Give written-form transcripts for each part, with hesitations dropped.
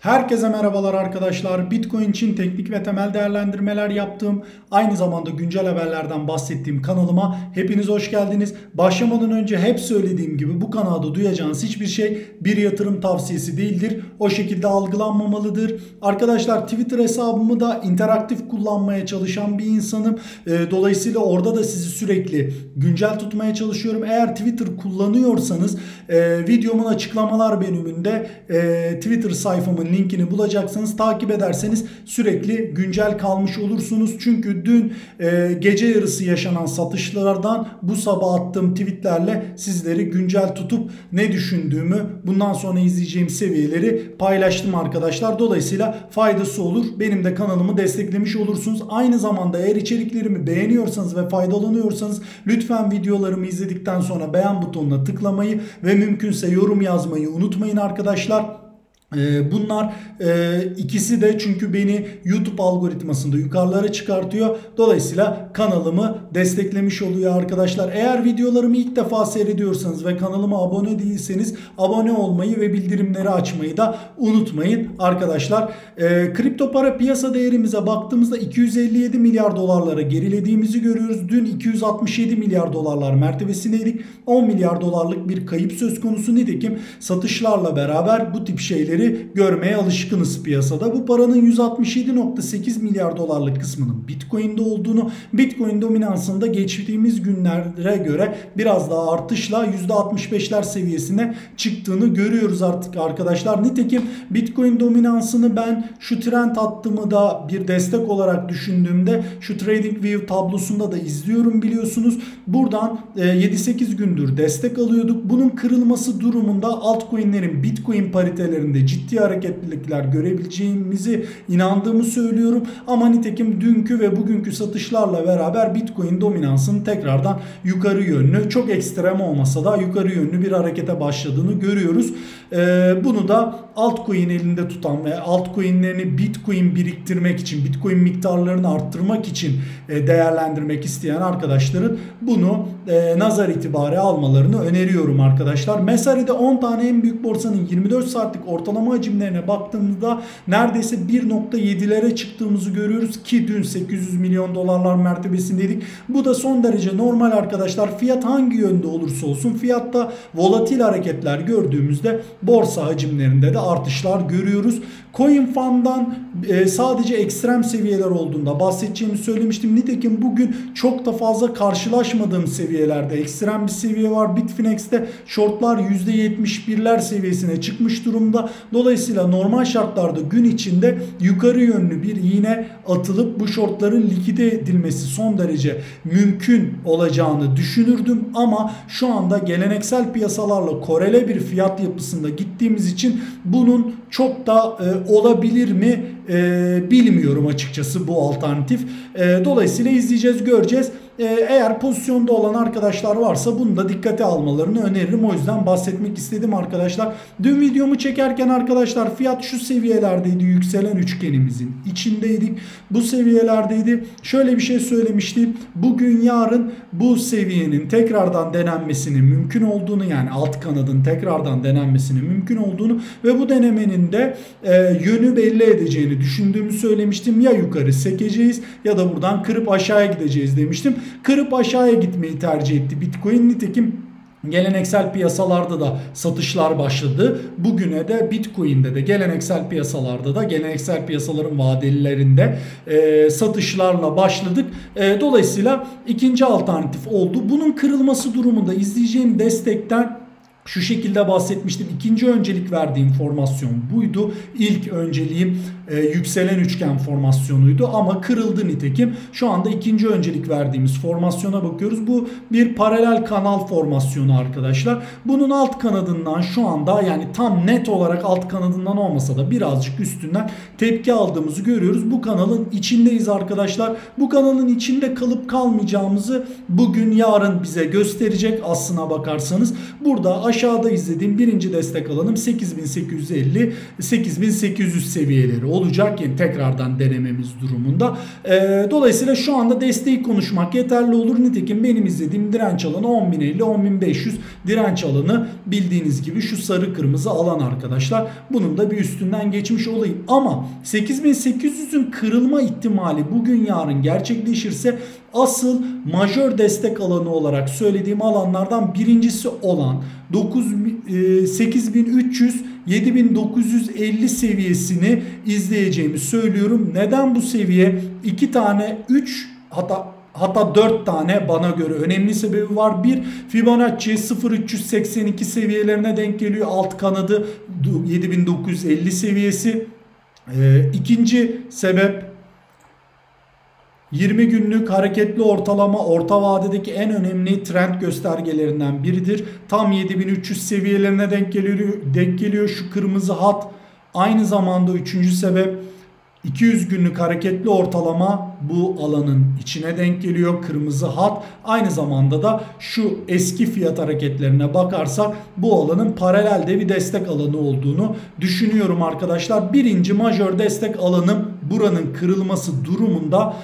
Herkese merhabalar arkadaşlar. Bitcoin için teknik ve temel değerlendirmeler yaptığım, aynı zamanda güncel haberlerden bahsettiğim kanalıma hepiniz hoş geldiniz. Başlamadan önce hep söylediğim gibi bu kanalda duyacağınız hiçbir şey bir yatırım tavsiyesi değildir. O şekilde algılanmamalıdır. Arkadaşlar, Twitter hesabımı da interaktif kullanmaya çalışan bir insanım. Dolayısıyla orada da sizi sürekli güncel tutmaya çalışıyorum. Eğer Twitter kullanıyorsanız videomun açıklamalar bölümünde Twitter sayfamın linkini bulacaksınız. Takip ederseniz sürekli güncel kalmış olursunuz. Çünkü dün gece yarısı yaşanan satışlardan bu sabah attığım tweetlerle sizleri güncel tutup ne düşündüğümü, bundan sonra izleyeceğim seviyeleri paylaştım arkadaşlar. Dolayısıyla faydası olur. Benim de kanalımı desteklemiş olursunuz. Aynı zamanda eğer içeriklerimi beğeniyorsanız ve faydalanıyorsanız lütfen videolarımı izledikten sonra beğen butonuna tıklamayı ve mümkünse yorum yazmayı unutmayın arkadaşlar. Bunlar ikisi de çünkü beni YouTube algoritmasında yukarılara çıkartıyor. Dolayısıyla kanalımı desteklemiş oluyor arkadaşlar. Eğer videolarımı ilk defa seyrediyorsanız ve kanalıma abone değilseniz abone olmayı ve bildirimleri açmayı da unutmayın arkadaşlar. Kripto para piyasa değerimize baktığımızda 257 milyar dolarlara gerilediğimizi görüyoruz. Dün 267 milyar dolarlar mertebesindeydik. 10 milyar dolarlık bir kayıp söz konusu. Nitekim satışlarla beraber bu tip şeyleri görmeye alışkınız piyasada. Bu paranın 167.8 milyar dolarlık kısmının Bitcoin'de olduğunu, Bitcoin dominansında geçtiğimiz günlere göre biraz daha artışla %65'ler seviyesine çıktığını görüyoruz artık arkadaşlar. Nitekim Bitcoin dominansını ben şu trend hattımı da bir destek olarak düşündüğümde şu TradingView tablosunda da izliyorum biliyorsunuz. Buradan 7-8 gündür destek alıyorduk. Bunun kırılması durumunda altcoin'lerin Bitcoin paritelerinde ciddi hareketlilikler görebileceğimizi inandığımı söylüyorum. Ama nitekim dünkü ve bugünkü satışlarla beraber Bitcoin dominansının tekrardan yukarı yönlü, çok ekstrem olmasa da yukarı yönlü bir harekete başladığını görüyoruz. Bunu da altcoin elinde tutan ve altcoinlerini Bitcoin biriktirmek için, Bitcoin miktarlarını arttırmak için değerlendirmek isteyen arkadaşların bunu nazar itibari almalarını öneriyorum arkadaşlar. Mesari'de 10 tane en büyük borsanın 24 saatlik ortalama hacimlerine baktığımızda neredeyse 1.7'lere çıktığımızı görüyoruz ki dün 800 milyon dolarlar mertebesindeydik. Bu da son derece normal arkadaşlar. Fiyat hangi yönde olursa olsun, fiyatta volatil hareketler gördüğümüzde borsa hacimlerinde de artışlar görüyoruz. CoinFun'dan sadece ekstrem seviyeler olduğunda bahsedeceğimi söylemiştim. Nitekim bugün çok da fazla karşılaşmadığım seviyelerde ekstrem bir seviye var. Bitfinex'te shortlar %71'ler seviyesine çıkmış durumda. Dolayısıyla normal şartlarda gün içinde yukarı yönlü bir iğne atılıp bu shortların likide edilmesi son derece mümkün olacağını düşünürdüm. Ama şu anda geleneksel piyasalarla korele bir fiyat yapısında gittiğimiz için bunun çok da olabilir mi bilmiyorum açıkçası bu alternatif. Dolayısıyla izleyeceğiz, göreceğiz. Eğer pozisyonda olan arkadaşlar varsa bunu da dikkate almalarını öneririm. O yüzden bahsetmek istedim arkadaşlar. Dün videomu çekerken arkadaşlar fiyat şu seviyelerdeydi. Yükselen üçgenimizin içindeydik. Bu seviyelerdeydi. Şöyle bir şey söylemiştim. Bugün yarın bu seviyenin tekrardan denenmesinin mümkün olduğunu, yani alt kanadın tekrardan denenmesinin mümkün olduğunu ve bu denemenin de yönü belli edeceğini düşündüğümü söylemiştim. Ya yukarı sekeceğiz ya da buradan kırıp aşağıya gideceğiz demiştim. Kırıp aşağıya gitmeyi tercih etti Bitcoin. Nitekim geleneksel piyasalarda da satışlar başladı. Bugüne de Bitcoin'de de geleneksel piyasalarda da, geleneksel piyasaların vadelilerinde satışlarla başladık. Dolayısıyla ikinci alternatif oldu. Bunun kırılması durumunda izleyeceğim destekten şu şekilde bahsetmiştim. İkinci öncelik verdiğim formasyon buydu. İlk önceliğim yükselen üçgen formasyonuydu ama kırıldı nitekim. Şu anda ikinci öncelik verdiğimiz formasyona bakıyoruz. Bu bir paralel kanal formasyonu arkadaşlar. Bunun alt kanadından şu anda, yani tam net olarak alt kanadından olmasa da birazcık üstünden tepki aldığımızı görüyoruz. Bu kanalın içindeyiz arkadaşlar. Bu kanalın içinde kalıp kalmayacağımızı bugün yarın bize gösterecek aslına bakarsanız. Burada aşağıda izlediğim birinci destek alanım 8850-8800 seviyeleri oldu. olacak, yani tekrardan denememiz durumunda. Dolayısıyla şu anda desteği konuşmak yeterli olur. Nitekim benim izlediğim direnç alanı 10.050-10.500 direnç alanı, bildiğiniz gibi şu sarı kırmızı alan arkadaşlar. Bunun da bir üstünden geçmiş olayım. Ama 8.800'ün kırılma ihtimali bugün yarın gerçekleşirse asıl majör destek alanı olarak söylediğim alanlardan birincisi olan 8.300-7.950 seviyesini izleyeceğimi söylüyorum. Neden bu seviye? 2 tane 3 hatta 4 tane bana göre önemli sebebi var. Bir, Fibonacci 0.382 seviyelerine denk geliyor. Alt kanadı 7.950 seviyesi. İkinci sebep, 20 günlük hareketli ortalama orta vadedeki en önemli trend göstergelerinden biridir. Tam 7.300 seviyelerine denk geliyor şu kırmızı hat. Aynı zamanda üçüncü sebep, 200 günlük hareketli ortalama bu alanın içine denk geliyor, kırmızı hat. Aynı zamanda da şu eski fiyat hareketlerine bakarsak bu alanın paralelde bir destek alanı olduğunu düşünüyorum arkadaşlar. Birinci majör destek alanım buranın kırılması durumunda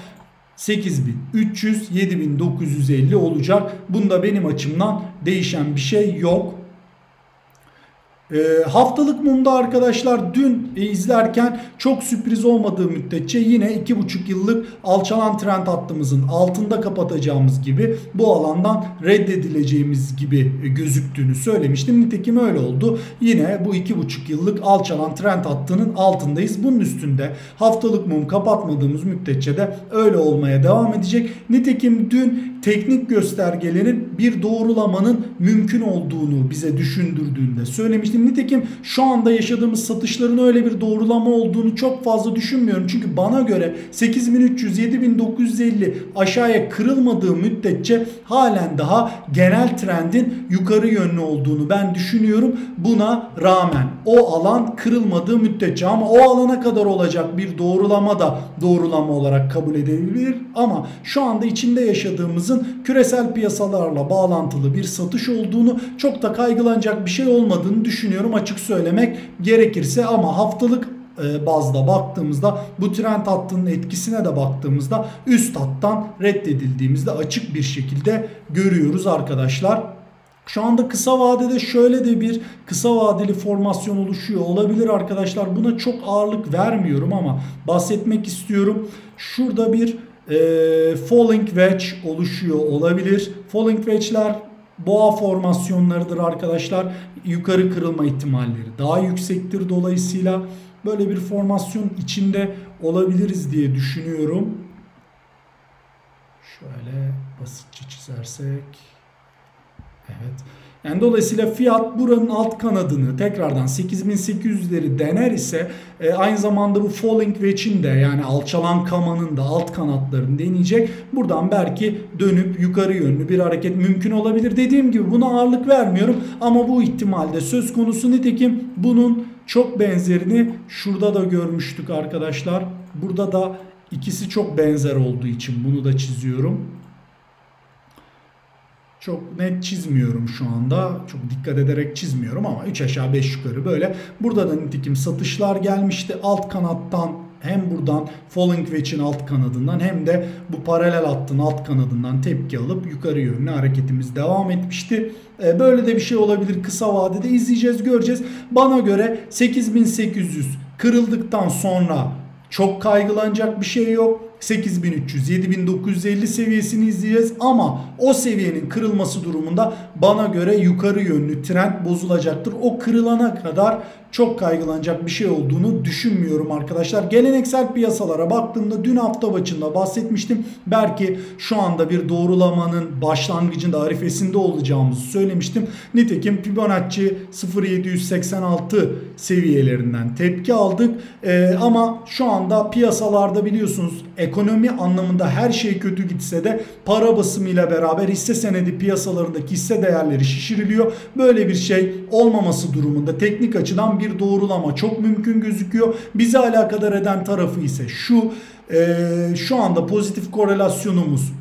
8.300-7.950 olacak. Bunda benim açımdan değişen bir şey yok. Haftalık mumda arkadaşlar dün izlerken çok sürpriz olmadığı müddetçe yine 2,5 yıllık alçalan trend hattımızın altında kapatacağımız gibi bu alandan reddedileceğimiz gibi gözüktüğünü söylemiştim. Nitekim öyle oldu. Yine bu 2,5 yıllık alçalan trend hattının altındayız. Bunun üstünde haftalık mum kapatmadığımız müddetçe de öyle olmaya devam edecek. Nitekim dün teknik göstergelerin bir doğrulamanın mümkün olduğunu bize düşündürdüğünde söylemiştim. Nitekim şu anda yaşadığımız satışların öyle bir doğrulama olduğunu çok fazla düşünmüyorum. Çünkü bana göre 8.300-7.950 aşağıya kırılmadığı müddetçe halen daha genel trendin yukarı yönlü olduğunu ben düşünüyorum. Buna rağmen o alan kırılmadığı müddetçe, ama o alana kadar olacak bir doğrulama da doğrulama olarak kabul edilebilir. Ama şu anda içinde yaşadığımızın küresel piyasalarla bağlantılı bir satış olduğunu, çok da kaygılanacak bir şey olmadığını düşünüyorum açık söylemek gerekirse. Ama haftalık bazda baktığımızda, bu trend hattının etkisine de baktığımızda üst hattan reddedildiğimizde açık bir şekilde görüyoruz arkadaşlar. Şu anda kısa vadede şöyle de bir kısa vadeli formasyon oluşuyor olabilir arkadaşlar. Buna çok ağırlık vermiyorum ama bahsetmek istiyorum. Şurada bir falling wedge oluşuyor olabilir. Falling wedge'ler boğa formasyonlarıdır arkadaşlar. Yukarı kırılma ihtimalleri daha yüksektir. Dolayısıyla böyle bir formasyon içinde olabiliriz diye düşünüyorum. Şöyle basitçe çizersek. Evet. Yani dolayısıyla fiyat buranın alt kanadını tekrardan 8.800'leri dener ise aynı zamanda bu falling wedge'in de, yani alçalan kamanın da alt kanatlarını deneyecek. Buradan belki dönüp yukarı yönlü bir hareket mümkün olabilir. Dediğim gibi buna ağırlık vermiyorum ama bu ihtimalde söz konusu. Nitekim bunun çok benzerini şurada da görmüştük arkadaşlar. Burada da ikisi çok benzer olduğu için bunu da çiziyorum. Çok net çizmiyorum şu anda. Çok dikkat ederek çizmiyorum ama 3 aşağı 5 yukarı böyle. Burada da nitekim satışlar gelmişti. Alt kanattan, hem buradan falling wedge'in alt kanadından hem de bu paralel hattın alt kanadından tepki alıp yukarı yönlü hareketimiz devam etmişti. Böyle de bir şey olabilir. Kısa vadede izleyeceğiz, göreceğiz. Bana göre 8.800 kırıldıktan sonra çok kaygılanacak bir şey yok. 8.300-7.950 seviyesini izleyeceğiz ama o seviyenin kırılması durumunda bana göre yukarı yönlü trend bozulacaktır. O kırılana kadar çok kaygılanacak bir şey olduğunu düşünmüyorum arkadaşlar. Geleneksel piyasalara baktığımda dün hafta başında bahsetmiştim. Belki şu anda bir doğrulamanın başlangıcında, arifesinde olacağımızı söylemiştim. Nitekim Fibonacci 0.786 seviyelerinden tepki aldık. Ama şu anda piyasalarda biliyorsunuz ekonomi anlamında her şey kötü gitse de para basımıyla beraber hisse senedi piyasalarındaki hisse değerleri şişiriliyor. Böyle bir şey olmaması durumunda teknik açıdan bir doğrulama çok mümkün gözüküyor. Bizi alakadar eden tarafı ise şu anda pozitif korelasyonumuz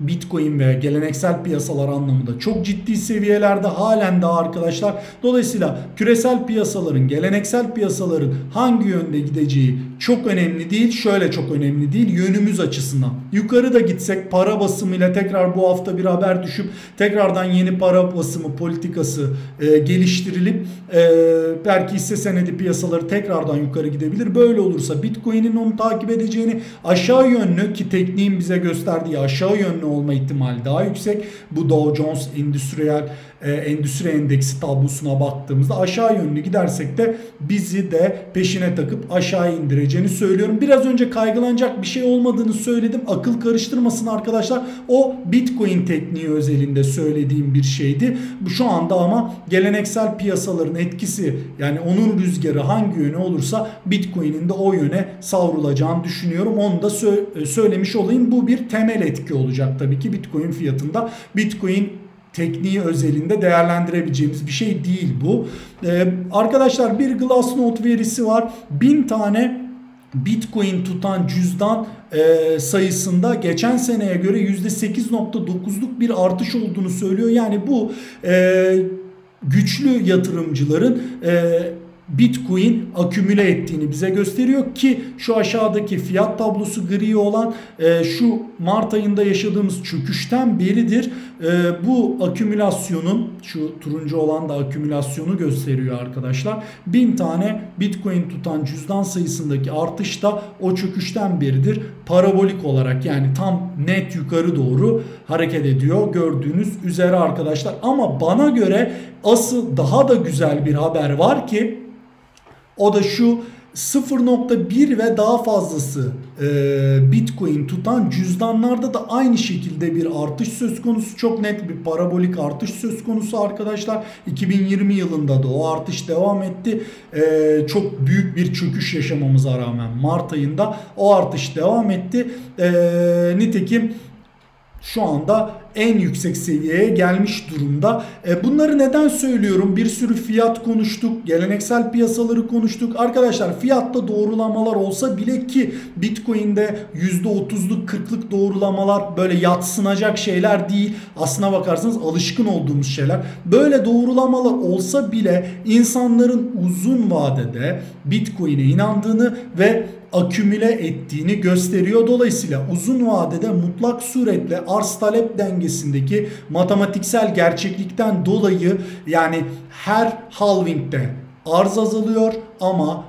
Bitcoin ve geleneksel piyasalar anlamında çok ciddi seviyelerde halen daha arkadaşlar. Dolayısıyla küresel piyasaların, geleneksel piyasaların hangi yönde gideceği çok önemli değil. Şöyle çok önemli değil, yönümüz açısından. Yukarı da gitsek para basımıyla tekrar bu hafta bir haber düşüp tekrardan yeni para basımı politikası geliştirilip belki hisse senedi piyasaları tekrardan yukarı gidebilir. Böyle olursa Bitcoin'in onu takip edeceğini, aşağı yönlü ki tekniğin bize gösterdiği aşağı yönlü olma ihtimali daha yüksek. Bu Dow Jones Industrial endüstri endeksi tablosuna baktığımızda aşağı yönlü gidersek de bizi de peşine takıp aşağı indireceğini söylüyorum. Biraz önce kaygılanacak bir şey olmadığını söyledim. Akıl karıştırmasın arkadaşlar. O Bitcoin tekniği özelinde söylediğim bir şeydi. Şu anda ama geleneksel piyasaların etkisi, yani onun rüzgarı hangi yöne olursa Bitcoin'in de o yöne savrulacağını düşünüyorum. Onu da söylemiş olayım. Bu bir temel etki olacak tabii ki Bitcoin fiyatında. Bitcoin tekniği özelinde değerlendirebileceğimiz bir şey değil bu. Arkadaşlar bir Glassnode verisi var. 1000 tane Bitcoin tutan cüzdan sayısında geçen seneye göre %8.9'luk bir artış olduğunu söylüyor. Yani bu güçlü yatırımcıların Bitcoin akümüle ettiğini bize gösteriyor ki şu aşağıdaki fiyat tablosu gri olan şu Mart ayında yaşadığımız çöküşten beridir. Bu akümülasyonun, şu turuncu olan da akümülasyonu gösteriyor arkadaşlar. 1000 tane Bitcoin tutan cüzdan sayısındaki artış da o çöküşten beridir. Parabolik olarak, yani tam net yukarı doğru hareket ediyor gördüğünüz üzere arkadaşlar. Ama bana göre asıl daha da güzel bir haber var ki o da şu: 0.1 ve daha fazlası Bitcoin tutan cüzdanlarda da aynı şekilde bir artış söz konusu. Çok net bir parabolik artış söz konusu arkadaşlar. 2020 yılında da o artış devam etti. Çok büyük bir çöküş yaşamamıza rağmen Mart ayında o artış devam etti. Nitekim şu anda en yüksek seviyeye gelmiş durumda. Bunları neden söylüyorum? Bir sürü fiyat konuştuk, geleneksel piyasaları konuştuk. Arkadaşlar fiyatta doğrulamalar olsa bile ki Bitcoin'de %30'luk 40'lık doğrulamalar böyle yadsınacak şeyler değil. Aslına bakarsanız alışkın olduğumuz şeyler. Böyle doğrulamalar olsa bile insanların uzun vadede Bitcoin'e inandığını ve akümüle ettiğini gösteriyor. Dolayısıyla uzun vadede mutlak suretle arz talep dengesindeki matematiksel gerçeklikten dolayı, yani her halvingde arz azalıyor ama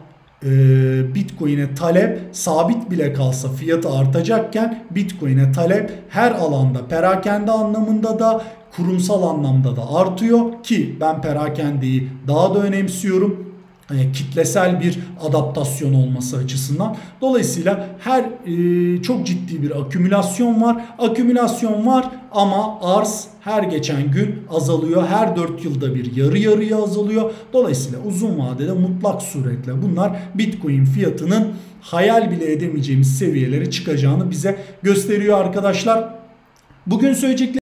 Bitcoin'e talep sabit bile kalsa fiyatı artacakken Bitcoin'e talep her alanda, perakende anlamında da kurumsal anlamda da artıyor ki ben perakendeyi daha da önemsiyorum. Kitlesel bir adaptasyon olması açısından. Dolayısıyla her çok ciddi bir akümülasyon var. Akümülasyon var ama arz her geçen gün azalıyor. Her 4 yılda bir yarı yarıya azalıyor. Dolayısıyla uzun vadede mutlak suretle bunlar Bitcoin fiyatının hayal bile edemeyeceğimiz seviyelere çıkacağını bize gösteriyor arkadaşlar. Bugün söyleyeceklerim